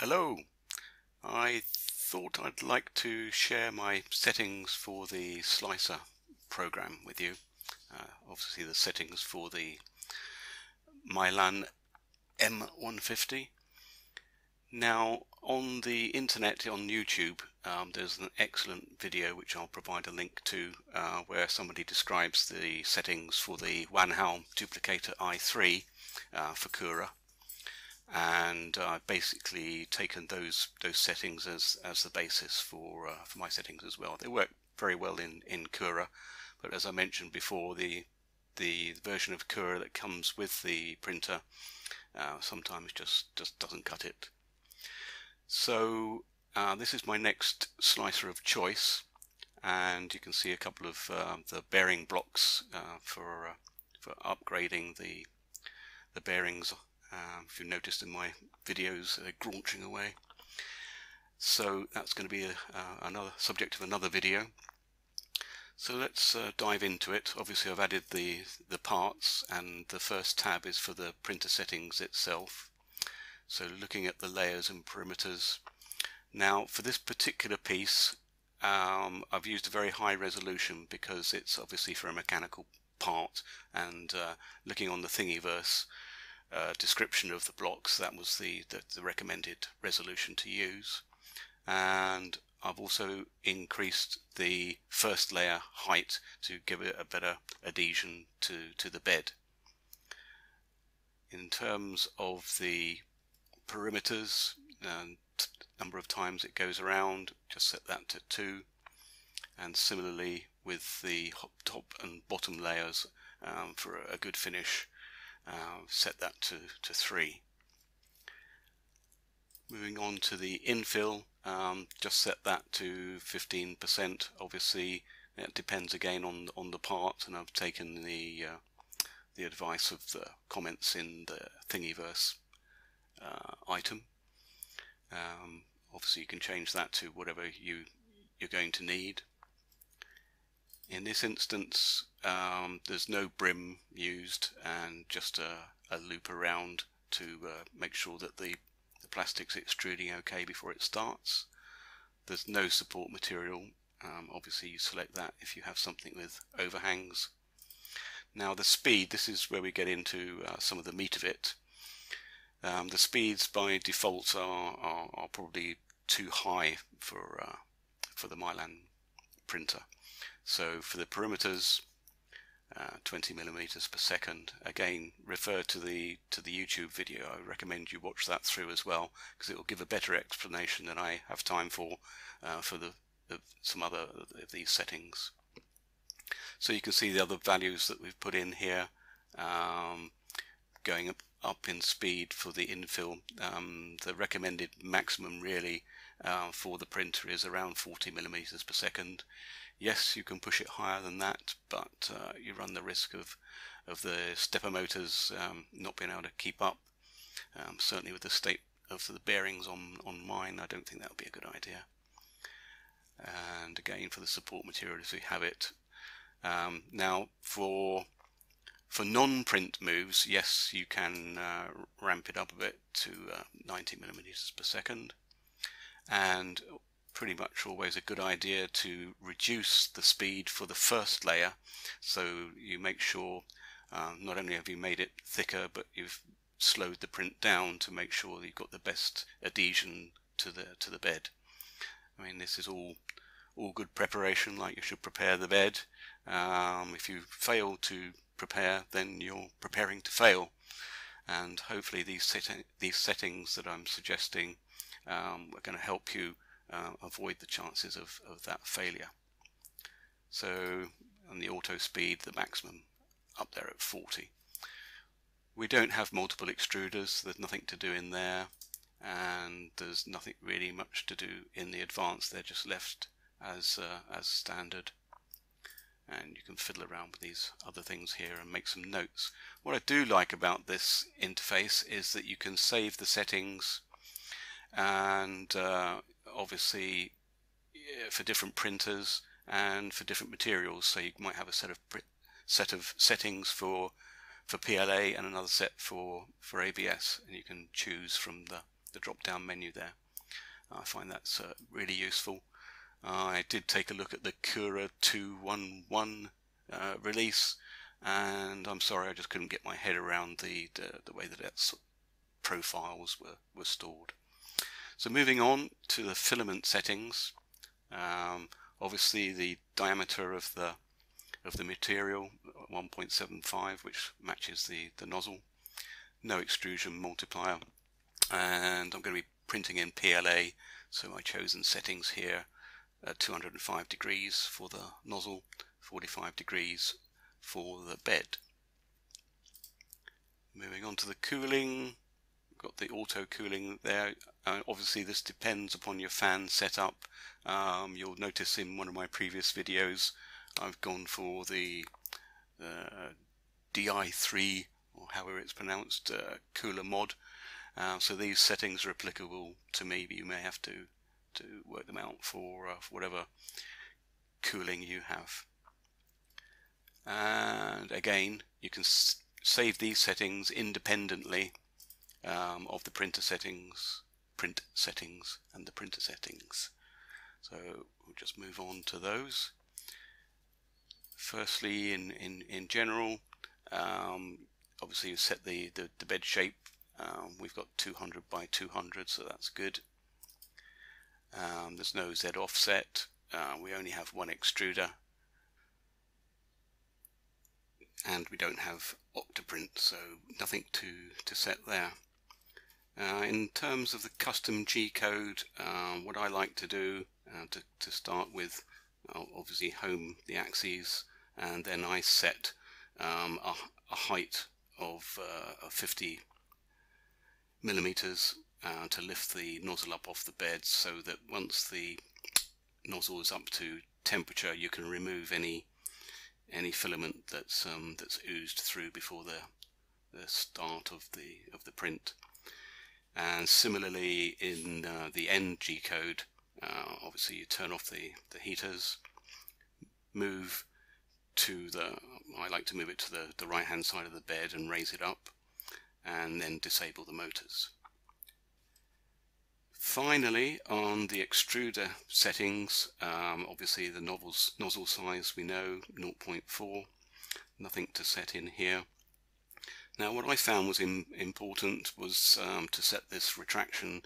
Hello! I thought I'd like to share my settings for the Slicer program with you. Obviously the settings for the Malyan M150. Now on the internet, on YouTube, there's an excellent video which I'll provide a link to where somebody describes the settings for the Wanhao Duplicator i3 for Cura. And I've basically taken those settings as the basis for my settings as well. They work very well in Cura, but as I mentioned before, the version of Cura that comes with the printer sometimes just doesn't cut it. So this is my next slicer of choice, and you can see a couple of the bearing blocks for upgrading the bearings. If you noticed in my videos, they're graunching away. So that's going to be another subject of another video. So let's dive into it. Obviously I've added the parts, and the first tab is for the printer settings itself. So looking at the layers and perimeters. Now for this particular piece, I've used a very high resolution because it's obviously for a mechanical part, and looking on the Thingiverse description of the blocks, that was the recommended resolution to use. And I've also increased the first layer height to give it a better adhesion to the bed. In terms of the perimeters, number of times it goes around, just set that to 2, and similarly with the top and bottom layers for a good finish. Set that to 3. Moving on to the infill, just set that to 15%. Obviously that depends again on the part, and I've taken the advice of the comments in the Thingiverse item. Obviously you can change that to whatever you're going to need. In this instance, there's no brim used, and just a loop around to make sure that the plastic's extruding okay before it starts. There's no support material. Obviously you select that if you have something with overhangs. Now the speed, this is where we get into some of the meat of it. The speeds by default are probably too high for the Malyan printer. So for the perimeters, 20 millimeters per second. Again, refer to the YouTube video. I recommend you watch that through as well, because it will give a better explanation than I have time for some other of these settings. So you can see the other values that we've put in here, going up in speed for the infill. The recommended maximum really for the printer is around 40 millimeters per second. Yes, you can push it higher than that, but you run the risk of the stepper motors not being able to keep up. Certainly with the state of the bearings on mine, I don't think that would be a good idea. And again, for the support material, as we have it. Now, for non-print moves, yes, you can ramp it up a bit to 90 millimeters per second. And pretty much always a good idea to reduce the speed for the first layer, so you make sure not only have you made it thicker, but you've slowed the print down to make sure that you've got the best adhesion to the bed. I mean, this is all good preparation, like you should prepare the bed. If you fail to prepare, then you're preparing to fail. And hopefully these settings that I'm suggesting are going to help you avoid the chances of that failure. So, and the auto speed, the maximum up there at 40. We don't have multiple extruders, there's nothing to do in there, and there's nothing really much to do in the advanced. They're just left as standard, and you can fiddle around with these other things here and make some notes. What I do like about this interface is that you can save the settings, and obviously for different printers and for different materials. So you might have a set of settings for PLA and another set for ABS, and you can choose from the the drop down menu there. I find that's really useful. I did take a look at the Cura 2.1.1 release, and I'm sorry, I just couldn't get my head around the way that that's profiles were stored. So moving on to the filament settings, obviously the diameter of the material, 1.75, which matches the nozzle. No extrusion multiplier, and I'm going to be printing in PLA, so my chosen settings here at 205 degrees for the nozzle, 45 degrees for the bed. Moving on to the cooling, got the auto cooling there. Obviously this depends upon your fan setup. You'll notice in one of my previous videos I've gone for the DI3, or however it's pronounced, cooler mod. So these settings are applicable to me, but you may have to work them out for whatever cooling you have. And again, you can save these settings independently of the print settings and the printer settings. So we'll just move on to those. Firstly, in general, obviously you set the bed shape. We've got 200 by 200, so that's good. There's no Z offset. We only have one extruder, and we don't have Octoprint, so nothing to set there. In terms of the custom G-code, what I like to do to start with, obviously home the axes, and then I set a height of 50 millimeters to lift the nozzle up off the bed, so that once the nozzle is up to temperature, you can remove any filament that's oozed through before the start of the print. And similarly in the end G code, obviously you turn off the heaters, move to I like to move it to the right hand side of the bed and raise it up, and then disable the motors. Finally, on the extruder settings, obviously the nozzle size we know, 0.4, nothing to set in here. Now what I found was important was to set this retraction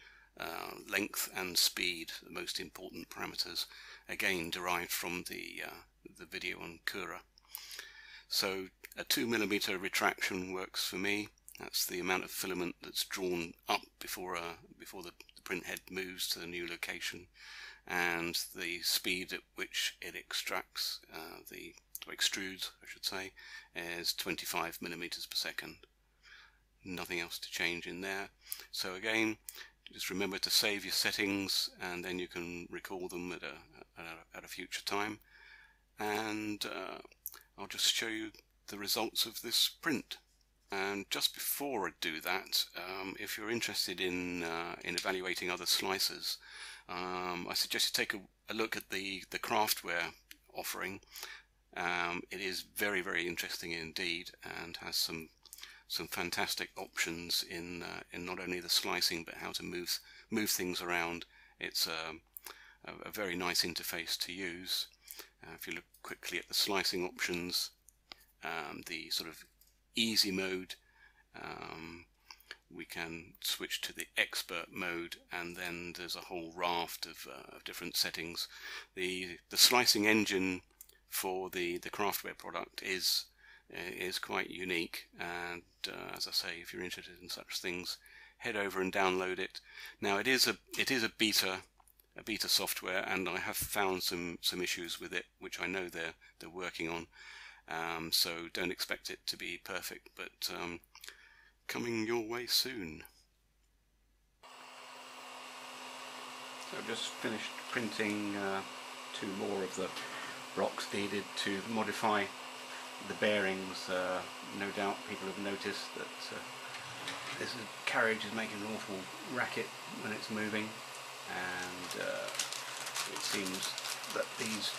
length and speed, the most important parameters, again derived from the video on Cura. So a 2 millimeter retraction works for me. That's the amount of filament that's drawn up before the printhead moves to the new location, and the speed at which it extracts, extrudes, I should say, is 25 millimeters per second. Nothing else to change in there. So again, just remember to save your settings, and then you can recall them at a future time. And I'll just show you the results of this print. And just before I do that, if you're interested in evaluating other slicers, I suggest you take a look at the Craftware offering. It is very, very interesting indeed, and has some fantastic options in not only the slicing but how to move things around. It's a very nice interface to use. If you look quickly at the slicing options, the sort of easy mode, we can switch to the expert mode, and then there's a whole raft of different settings. The slicing engine for the Craftware product is quite unique, and as I say, if you're interested in such things, head over and download it. Now it is a beta software, and I have found some issues with it, which I know they're working on. So don't expect it to be perfect, but coming your way soon. So I've just finished printing 2 more of the blocks needed to modify the bearings. No doubt people have noticed that this carriage is making an awful racket when it's moving, and it seems that these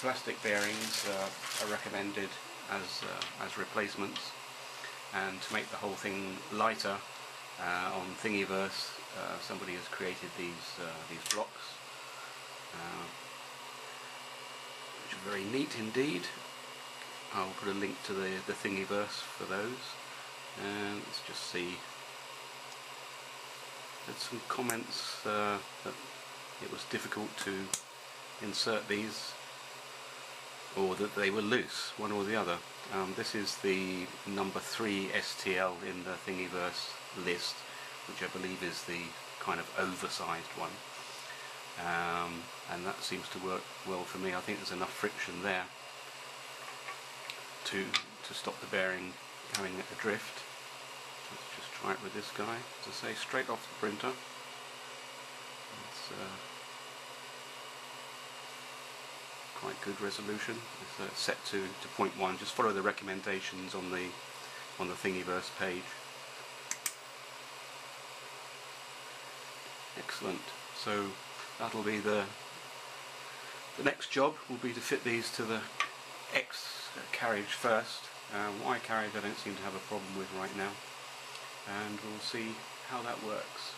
plastic bearings are recommended as replacements. And to make the whole thing lighter, on Thingiverse somebody has created these blocks, which are very neat indeed. I'll put a link to the Thingiverse for those. And let's just see. There's some comments that it was difficult to insert these, or that they were loose, one or the other. This is the number 3 STL in the Thingiverse list, which I believe is the kind of oversized one, and that seems to work well for me. I think there's enough friction there to stop the bearing going adrift. Let's just try it with this guy. As I say, straight off the printer. It's quite good resolution. It's set to 0.1. Just follow the recommendations on the Thingiverse page. Excellent. So that'll be the next job. Will be to fit these to the X carriage first. Y carriage I don't seem to have a problem with right now, and we'll see how that works.